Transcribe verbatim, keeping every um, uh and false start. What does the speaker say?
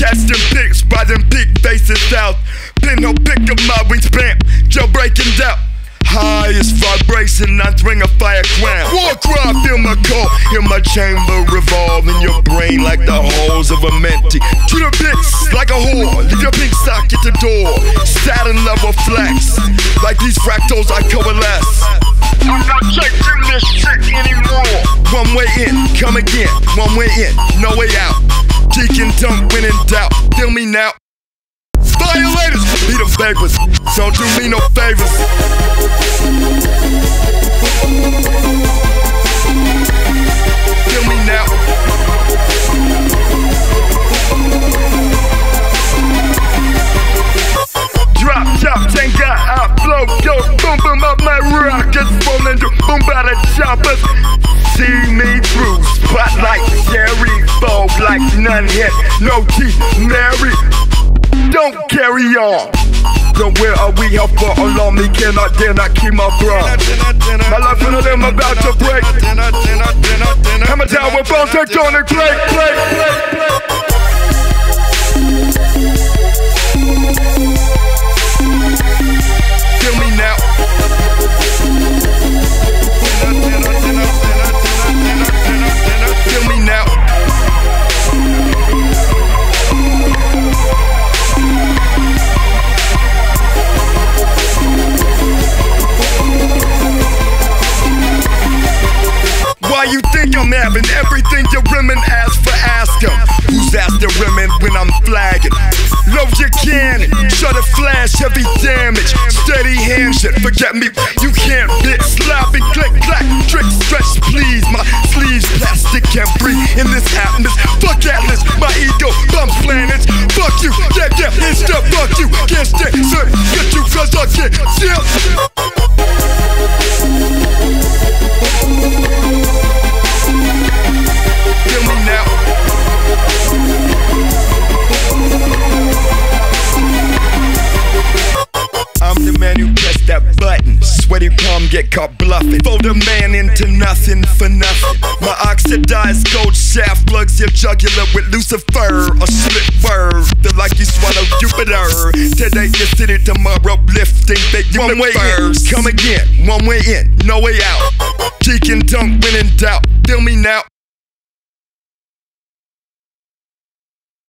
Catch them dicks by them big faces south. Pinhole pick up my wings, bam, Joe breaking down. Highest vibration, I swing a fire crown. War cry, feel my core, hear my chamber revolve in your brain like the holes of Amenti. Treat a bitch like a whore, leave your pink sock at the door. Saturn level flex, like these fractals I coalesce. I'm not taking this shit anymore. One way in, come again, one way in, no way out. Deacon dump when in doubt, feel me now. Violators, be the vapors, don't do me no favors. See me through, spotlight, scary, bulb like none hit, no teeth, Mary, don't carry on. So where are we, how far along me, cannot, dare not keep my bra. My life and them about to break. Hammer down with bones, take on and play, play, play, play. You think I'm having everything your women ask for, ask them. Who's after women when I'm flagging? Load your cannon, shut a flash, heavy damage. Steady hand shit, forget me, you can't bitch. Slap and click, clack, trick, stretch, please. My sleeves plastic, can't breathe in this atmosphere. Fuck Atlas, my ego bumps planets. Fuck you, yeah, yeah, it's the fuck you. Can't stand, sir, get you cause I can't still. Palm get caught bluffing. Fold a man into nothing for nothing. My oxidized gold shaft plugs your jugular with Lucifer, a slip word. Feel like you swallow Jupiter. Today you sit it, tomorrow lifting big universe. One way in, come again. One way in, no way out. Deacon dunk when in doubt. Feel me now.